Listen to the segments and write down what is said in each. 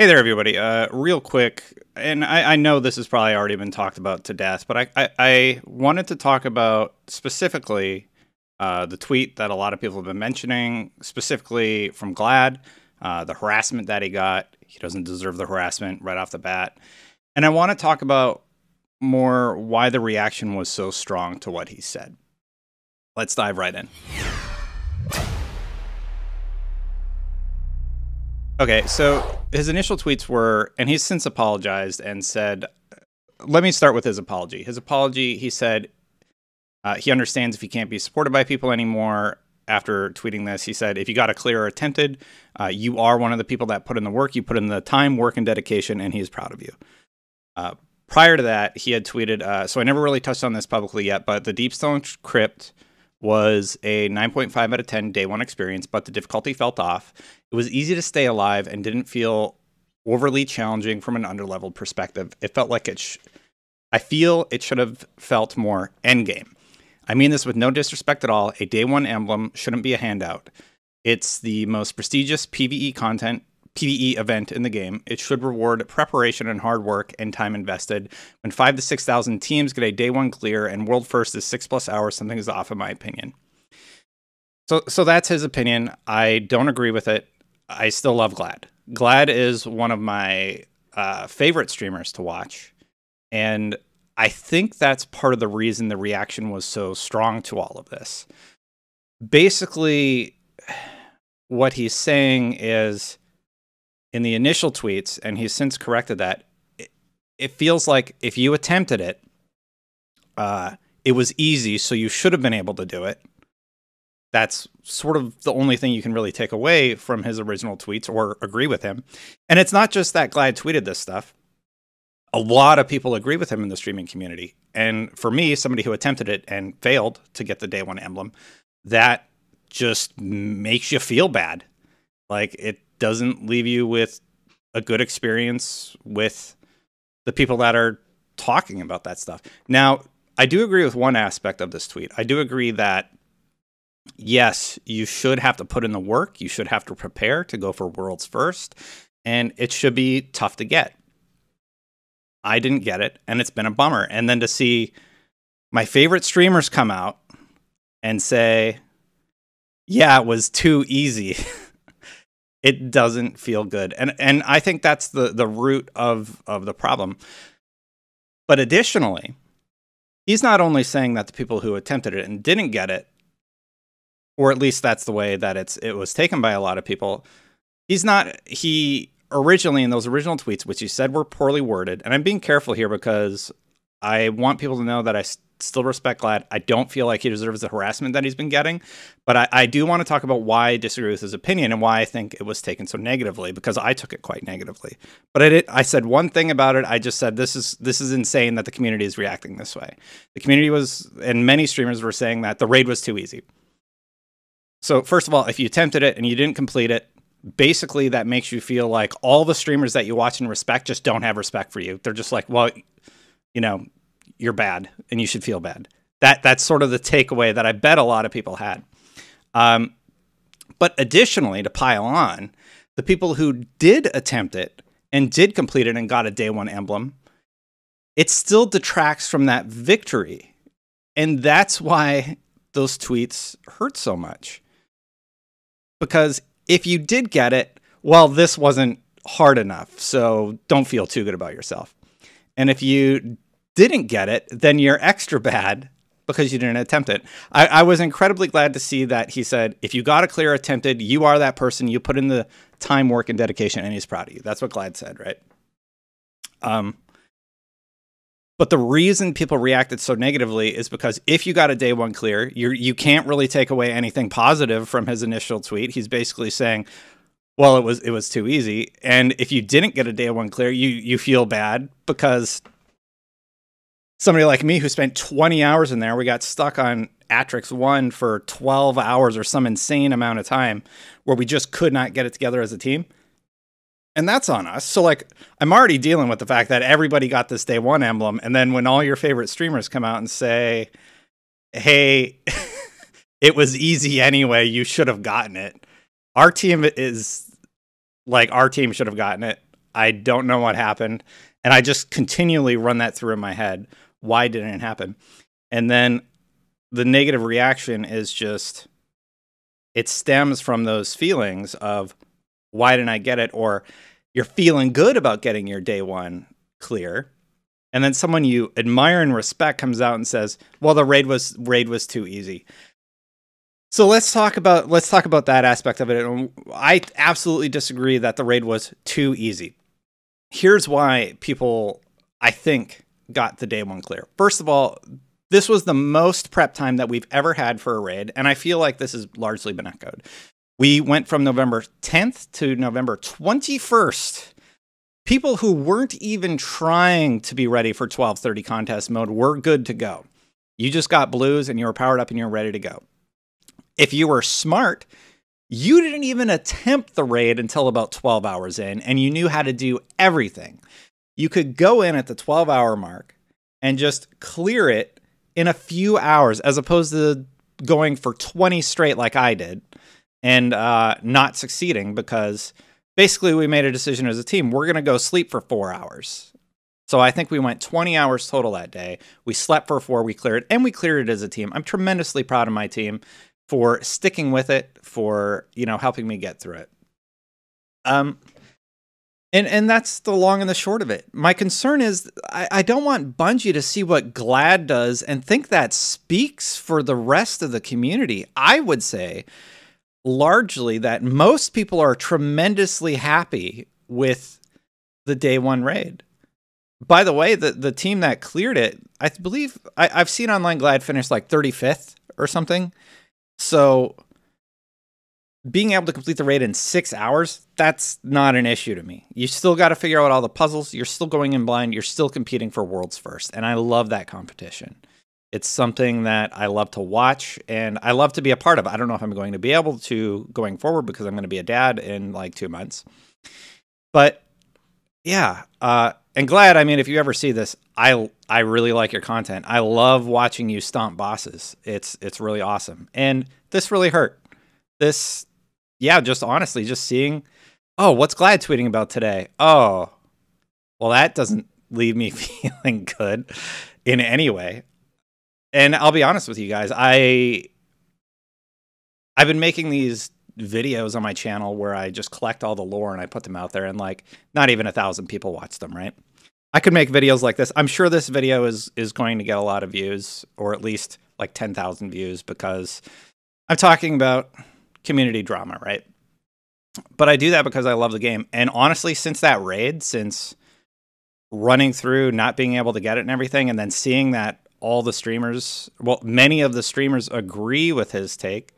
Hey there, everybody. Real quick, and I know this has probably already been talked about to death, but I wanted to talk about specifically the tweet that a lot of people have been mentioning, specifically from Gladd, the harassment that he got. He doesn't deserve the harassment right off the bat. And I want to talk about more why the reaction was so strong to what he said. Let's dive right in. Okay, so his initial tweets were, and he's since apologized and said, let me start with his apology. His apology, he said, he understands if he can't be supported by people anymore. After tweeting this, he said, if you got a clear or attempted, you are one of the people that put in the work. You put in the time, work, and dedication, and he is proud of you. Prior to that, he had tweeted, so I never really touched on this publicly yet, but the Deep Stone Crypt was a 9.5 out of 10 day one experience, but the difficulty felt off. It was easy to stay alive and didn't feel overly challenging from an underleveled perspective. It felt like I feel it should have felt more endgame. I mean this with no disrespect at all. A day one emblem shouldn't be a handout. It's the most prestigious PvE event in the game. It should reward preparation and hard work and time invested. When 5,000 to 6,000 teams get a day one clear and world first is 6+ hours, something is off in my opinion. So that's his opinion. I don't agree with it. I still love Gladd. Gladd is one of my favorite streamers to watch, and I think that's part of the reason the reaction was so strong to all of this. Basically, what he's saying is, in the initial tweets, and he's since corrected that, it feels like if you attempted it, it was easy, so you should have been able to do it. That's sort of the only thing you can really take away from his original tweets or agree with him. And it's not just that Gladd tweeted this stuff. A lot of people agree with him in the streaming community. And for me, somebody who attempted it and failed to get the day one emblem, that just makes you feel bad. Like, it doesn't leave you with a good experience with the people that are talking about that stuff. Now, I do agree with one aspect of this tweet. I do agree that, yes, you should have to put in the work. You should have to prepare to go for worlds first, and it should be tough to get. I didn't get it, and it's been a bummer. And then to see my favorite streamers come out and say, yeah, it was too easy. It doesn't feel good. And I think that's the root of the problem. But additionally, he's not only saying that the people who attempted it and didn't get it, or at least that's the way that it was taken by a lot of people, he originally, in those original tweets, which he said were poorly worded, and I'm being careful here because I want people to know that I still respect Gladd. I don't feel like he deserves the harassment that he's been getting, but I do want to talk about why I disagree with his opinion and why I think it was taken so negatively, because I took it quite negatively. But I said one thing about it. I just said, this is insane that the community is reacting this way. The community was, and many streamers were saying that the raid was too easy. So first of all, if you attempted it and you didn't complete it, basically that makes you feel like all the streamers that you watch and respect just don't have respect for you. They're just like, well, you know, you're bad and you should feel bad. That's sort of the takeaway that I bet a lot of people had. But additionally, to pile on, the people who did attempt it and did complete it and got a day one emblem, it still detracts from that victory. And that's why those tweets hurt so much. Because if you did get it, well, this wasn't hard enough, so don't feel too good about yourself. And if you didn't get it, then you're extra bad because you didn't attempt it. I was incredibly Gladd to see that he said, if you got a clear attempted, you are that person, you put in the time, work, and dedication, and he's proud of you. That's what Gladd said, right? But the reason people reacted so negatively is because if you got a day one clear, you can't really take away anything positive from his initial tweet. He's basically saying, well, it was too easy. And if you didn't get a day one clear, you feel bad because somebody like me who spent 20 hours in there, we got stuck on Atrix One for 12 hours or some insane amount of time where we just could not get it together as a team. And that's on us. So, like, I'm already dealing with the fact that everybody got this day one emblem. And then when all your favorite streamers come out and say, hey, it was easy anyway, you should have gotten it. Our team should have gotten it. I don't know what happened. And I just continually run that through in my head. Why didn't it happen? And then the negative reaction is just, it stems from those feelings of, why didn't I get it? Or you're feeling good about getting your day one clear. And then someone you admire and respect comes out and says, well, the raid was too easy. So let's talk about that aspect of it. And I absolutely disagree that the raid was too easy. Here's why people, I think, got the day one clear. First of all, this was the most prep time that we've ever had for a raid, and I feel like this has largely been echoed. We went from November 10th to November 21st. People who weren't even trying to be ready for 12:30 contest mode were good to go. You just got blues and you were powered up and you were ready to go. If you were smart, you didn't even attempt the raid until about 12 hours in, and you knew how to do everything. You could go in at the 12-hour mark and just clear it in a few hours, as opposed to going for 20 straight like I did and not succeeding, because basically we made a decision as a team. We're going to go sleep for 4 hours. So I think we went 20 hours total that day. We slept for 4, we cleared it, and we cleared it as a team. I'm tremendously proud of my team for sticking with it, for, you know, helping me get through it. And that's the long and the short of it. My concern is I don't want Bungie to see what Gladd does and think that speaks for the rest of the community. I would say largely that most people are tremendously happy with the day one raid. By the way, the team that cleared it, I believe, I've seen online Gladd finish like 35th or something. So being able to complete the raid in 6 hours, that's not an issue to me. You still got to figure out all the puzzles. You're still going in blind. You're still competing for Worlds First. And I love that competition. It's something that I love to watch and I love to be a part of. I don't know if I'm going to be able to going forward because I'm going to be a dad in like 2 months. But yeah, and Gladd, I mean, if you ever see this, I really like your content. I love watching you stomp bosses. It's really awesome. And this really hurt. This, yeah, just honestly, just seeing, oh, what's Gladd tweeting about today? Oh, well, that doesn't leave me feeling good in any way. And I'll be honest with you guys. I've been making these videos on my channel where I just collect all the lore and I put them out there, and like not even 1,000 people watch them, right? I could make videos like this. I'm sure this video is going to get a lot of views, or at least like 10,000 views, because I'm talking about community drama, right? But I do that because I love the game. And honestly, since that raid, since running through, not being able to get it and everything, and then seeing that all the streamers, well, many of the streamers agree with his take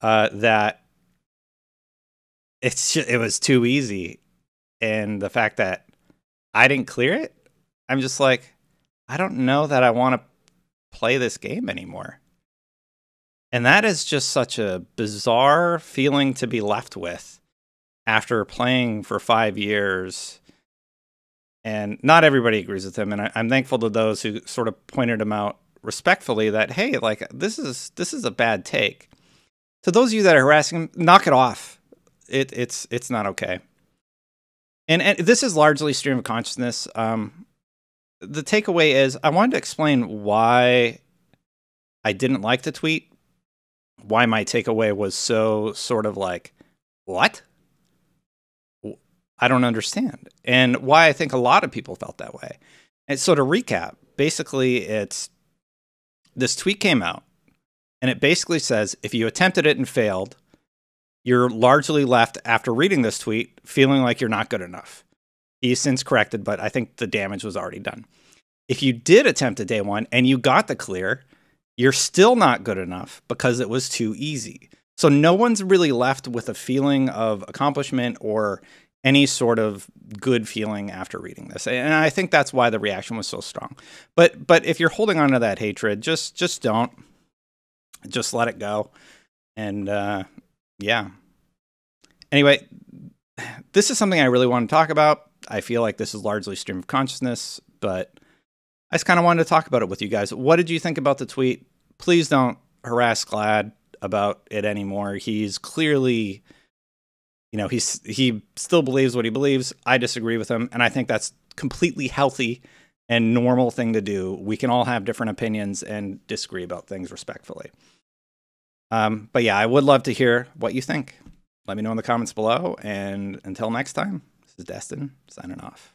that it's just, it was too easy. And the fact that I didn't clear it, I'm just like, I don't know that I want to play this game anymore. And that is just such a bizarre feeling to be left with after playing for 5 years. And not everybody agrees with him. And I'm thankful to those who sort of pointed him out respectfully that, hey, like, this is a bad take. To those of you that are harassing him, knock it off. It's not okay. And this is largely stream of consciousness. The takeaway is I wanted to explain why I didn't like the tweet, why my takeaway was so sort of like, what? I don't understand. And why I think a lot of people felt that way. And so to recap, basically it's this tweet came out and it basically says, if you attempted it and failed, you're largely left after reading this tweet feeling like you're not good enough. He's since corrected, but I think the damage was already done. If you did attempt a day one and you got the clear, you're still not good enough because it was too easy. So no one's really left with a feeling of accomplishment or any sort of good feeling after reading this. And I think that's why the reaction was so strong. But if you're holding on to that hatred, just don't. Just let it go. And yeah. Anyway, this is something I really want to talk about. I feel like this is largely stream of consciousness, but I just kind of wanted to talk about it with you guys. What did you think about the tweet? Please don't harass Gladd about it anymore. He's clearly you know, he still believes what he believes. I disagree with him, and I think that's completely healthy and normal thing to do. We can all have different opinions and disagree about things respectfully. But yeah, I would love to hear what you think. Let me know in the comments below, and until next time, this is Destin, signing off.